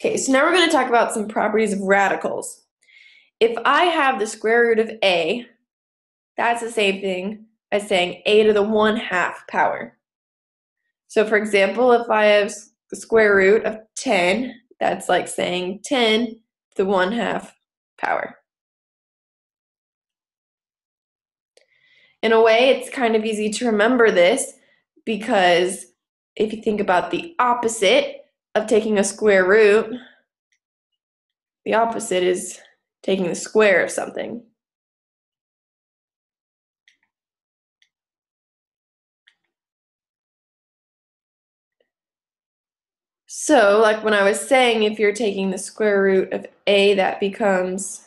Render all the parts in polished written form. Okay, so now we're going to talk about some properties of radicals. If I have the square root of a, that's the same thing as saying a to the 1/2 power. So for example, if I have the square root of 10, that's like saying 10 to the 1/2 power. In a way, it's kind of easy to remember this because if you think about the opposite of taking a square root, the opposite is taking the square of something. So, like when I was saying, if you're taking the square root of a, that becomes,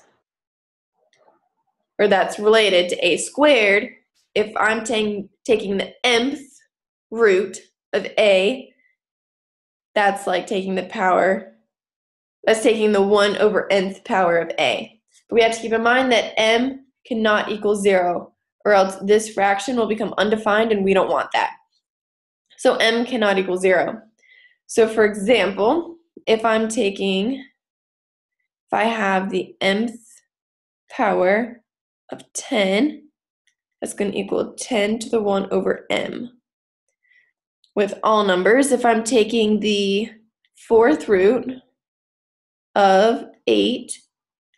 or that's related to a squared. If I'm taking the mth root of a, that's like taking the power, that's taking the 1/nth power of a. But we have to keep in mind that m cannot equal 0, or else this fraction will become undefined, and we don't want that. So m cannot equal 0. So for example, if I have the mth power of 10, that's going to equal 10 to the 1/m. With all numbers, if I'm taking the 4th root of 8,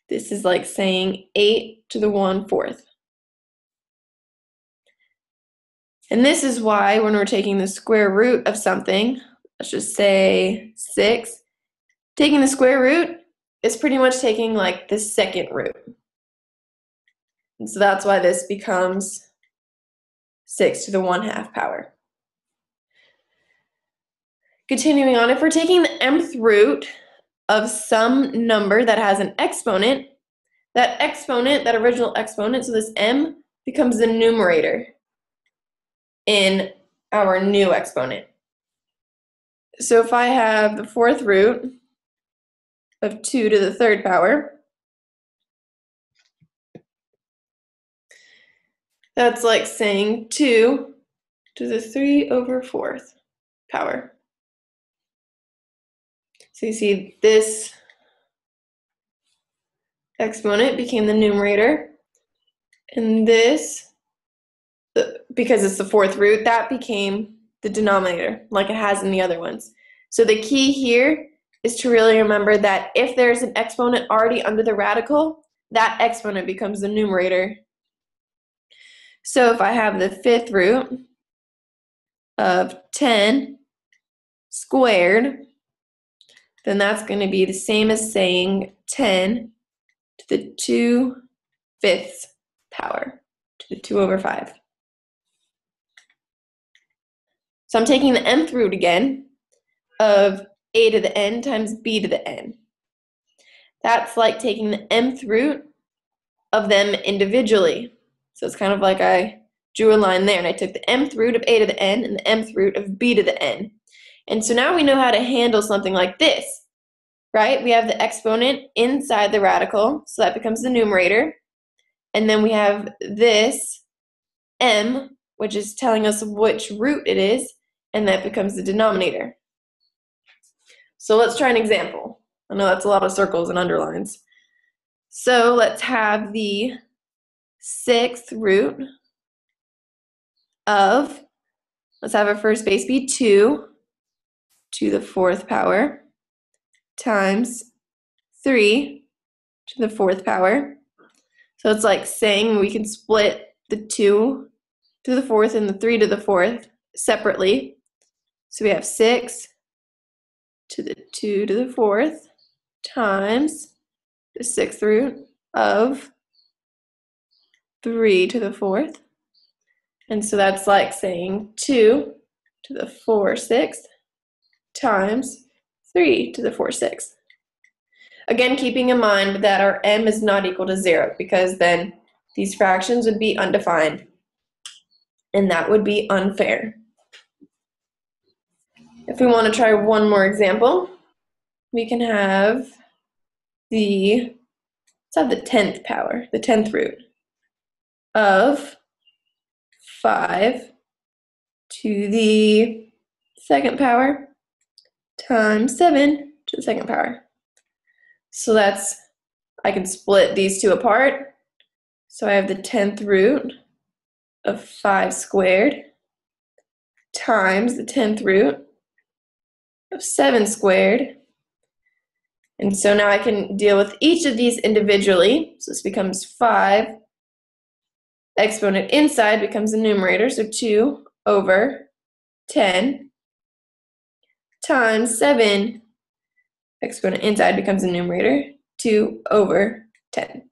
this is like saying 8 to the 1/4. And this is why when we're taking the square root of something, let's just say 6, taking the square root is pretty much taking like the 2nd root. And so that's why this becomes 6 to the 1/2 power. Continuing on, if we're taking the mth root of some number that has an exponent, that original exponent, so this m becomes the numerator in our new exponent. So if I have the 4th root of 2 to the 3rd power, that's like saying 2 to the 3/4 power. So you see this exponent became the numerator, and this, because it's the 4th root, that became the denominator, like it has in the other ones. So the key here is to really remember that if there's an exponent already under the radical, that exponent becomes the numerator. So if I have the 5th root of 10 squared, then that's going to be the same as saying 10 to the 2/5 power, to the 2/5. So I'm taking the nth root again of a to the n times b to the n. That's like taking the mth root of them individually. So it's kind of like I drew a line there, and I took the mth root of a to the n and the mth root of b to the n. And so now we know how to handle something like this, right? We have the exponent inside the radical, so that becomes the numerator. And then we have this m, which is telling us which root it is, and that becomes the denominator. So let's try an example. I know that's a lot of circles and underlines. So let's have the 6th root of, let's have our first base be 2 to the 4th power times 3 to the 4th power. So it's like saying we can split the 2 to the 4th and the 3 to the 4th separately. So we have 6 to the 2 to the 4th times the 6th root of 3 to the 4th. And so that's like saying 2 to the 4/6 times 3 to the 4/6. Again, keeping in mind that our m is not equal to 0, because then these fractions would be undefined, and that would be unfair. If we want to try one more example, we can have the, let's have the 10th power, the 10th root of 5 to the 2nd power times 7 to the second power. So that's, I can split these two apart. So I have the 10th root of 5 squared times the 10th root of 7 squared. And so now I can deal with each of these individually. So this becomes 5. Exponent inside becomes the numerator, so 2 over 10 times 7. Exponent inside becomes the numerator, 2 over 10.